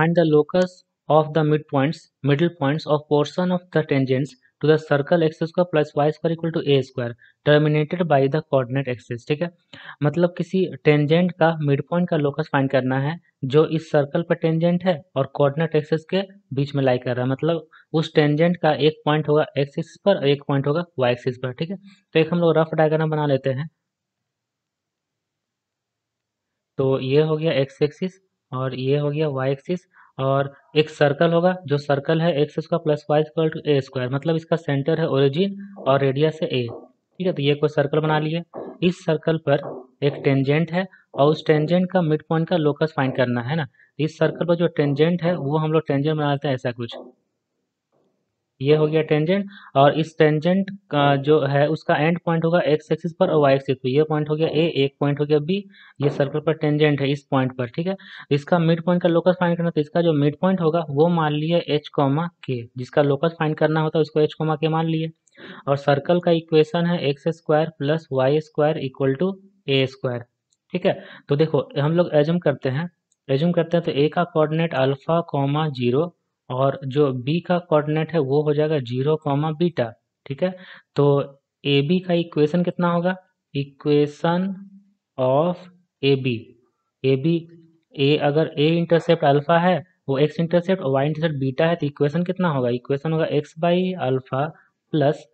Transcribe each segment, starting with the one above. Find the locus of the middle points of portion of the tangents to the circle x square plus y square equal to a square terminated by the coordinate axis। ठीक है, मतलब किसी tangent का mid point का locus find करना है जो इस सर्कल पर टेंजेंट है और कोऑर्डिनेट एक्सिस के बीच में लाई कर रहा है। मतलब उस टेंजेंट का एक पॉइंट होगा एक्सिस पर और एक पॉइंट होगा वाई एक्सिस पर। ठीक है, तो एक हम लोग रफ डायग्राम बना लेते हैं। तो ये हो गया एक्स एक्सिस और ये हो गया वाई एक्सिस और एक सर्कल होगा जो सर्कल है x square plus Y square to a square, मतलब इसका सेंटर है ओरिजिन और रेडियस है ए। ठीक है, तो ये कोई सर्कल बना लिए। इस सर्कल पर एक टेंजेंट है और उस टेंजेंट का मिड पॉइंट का लोकस फाइंड करना है ना। इस सर्कल पर जो टेंजेंट है वो हम लोग टेंजेंट बनाते हैं ऐसा कुछ। ये हो गया टेंजेंट और इस टेंजेंट का जो है उसका एंड पॉइंट होगा एक्स एक्सिस पर और वाई एक्सिस पर। ये पॉइंट हो गया ए, एक पॉइंट हो गया बी। ये सर्कल पर टेंजेंट है इस पॉइंट पर। ठीक है, इसका मिड पॉइंट का लोकस फाइंड करना, तो इसका जो मिड पॉइंट होगा वो मान लिए एच कॉमा के। जिसका लोकस फाइंड करना होता है उसको एच कॉमा के मान लिए। और सर्कल का इक्वेशन है x square plus Y square equal to a square. ठीक है, तो देखो हम लोग एज्यूम करते हैं तो ए का कोऑर्डिनेट अल्फा कॉमा जीरो और जो बी का कोऑर्डिनेट है वो हो जाएगा जीरो कॉमा बीटा। ठीक है, तो ए बी का इक्वेशन कितना होगा, equation of A B A अगर ए इंटरसेप्ट अल्फा है वो एक्स इंटरसेप्ट और वाई इंटरसेप्ट बीटा है तो इक्वेशन कितना होगा, इक्वेशन होगा x by alpha plus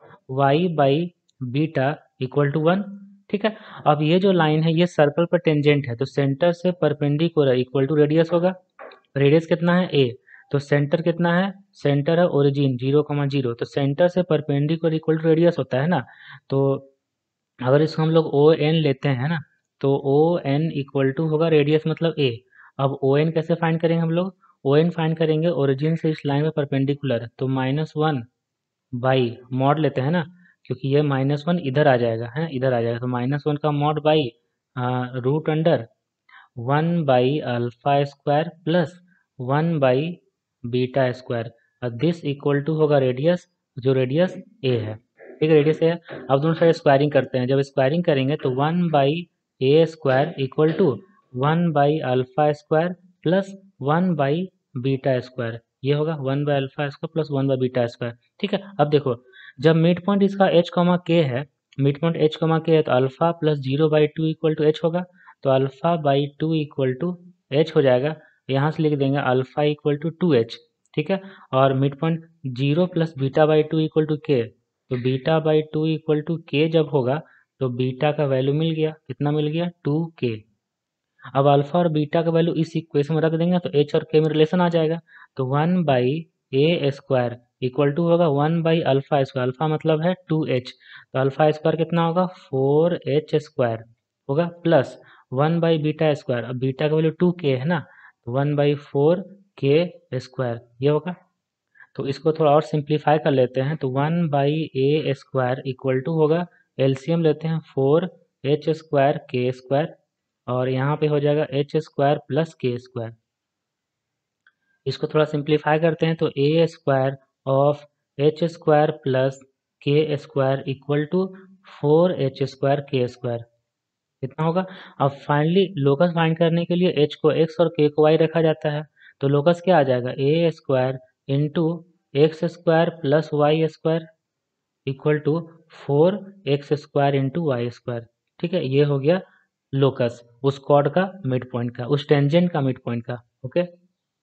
y by beta equal to 1। ठीक है, अब ये जो लाइन है ये सर्कल पर टेंजेंट है तो सेंटर से परपेंडिकुलर इक्वल टू रेडियस होगा। रेडियस कितना है ए, तो सेंटर कितना है, सेंटर है ओरिजिन 0,0 तो सेंटर से परपेंडिकुलर इक्वल टू रेडियस होता है ना। तो अगर इसको हम लोग ओ एन लेते हैं ना तो ओ एन इक्वल टू होगा रेडियस मतलब ए। अब ओ एन कैसे फाइंड करेंगे हम लोग, ओ एन फाइंड करेंगे ओरिजिन से इस लाइन में परपेंडिकुलर तो -1 बाई मॉड लेते हैं ना क्योंकि ये -1 इधर आ जाएगा है ना, इधर आ जाएगा तो -1 का mod by root under 1 by alpha square plus 1 by beta square और दिस इक्वल टू होगा रेडियस जो रेडियस ए है। ठीक है, रेडियस ए है। अब दोनों साइड स्क्वायरिंग करते हैं। जब स्क्वायरिंग करेंगे तो 1 by a square equal to 1 by alpha square plus 1 by beta square. ये होगा 1 by alpha square plus 1 by beta square. ठीक है, अब देखो जब मिड पॉइंट इसका एच कॉमा के है, मिड पॉइंट एच कॉमा के है तो alpha plus 0 by 2 equal to H होगा। तो alpha by 2 equal to H हो जाएगा, यहाँ से लिख देंगे अल्फा इक्वल टू 2h। ठीक है, और mid point 0 plus beta by 2 equal to के, तो beta by 2 equal to k जब होगा तो बीटा का वैल्यू मिल गया, कितना मिल गया 2k। अब अल्फा और बीटा का वैल्यू इस इक्वेशन में रख देंगे तो h और k में रिलेशन आ जाएगा तो 1 by a square equal to होगा 1 बाई अल्फा स्क्वायर, अल्फा मतलब है 2h तो अल्फा स्क्वायर कितना होगा 4h स्क्वायर होगा प्लस 1 बाई बीटा स्क्वायर, अब बीटा का वैल्यू 2k है ना 1 बाई 4 के स्क्वायर ये होगा। तो इसको थोड़ा और सिंप्लीफाई कर लेते हैं तो 1 by a square equal to होगा एलसीएम लेते हैं 4h स्क्वायर के स्क्वायर और यहाँ पे हो जाएगा h स्क्वायर प्लस के स्क्वायर। इसको थोड़ा सिंप्लीफाई करते हैं तो a square of h square plus के square equal to 4h square के स्क्वायर कितना होगा। अब फाइनली लोकस फाइंड करने के लिए h को x और k को y रखा जाता है तो लोकस क्या आ जाएगा a square into x square plus Y square equal to 4x square into Y square. ठीक है, ये हो गया लोकस उस कॉर्ड का मिड पॉइंट का, उस टेंजेंट का मिड पॉइंट का। ओके।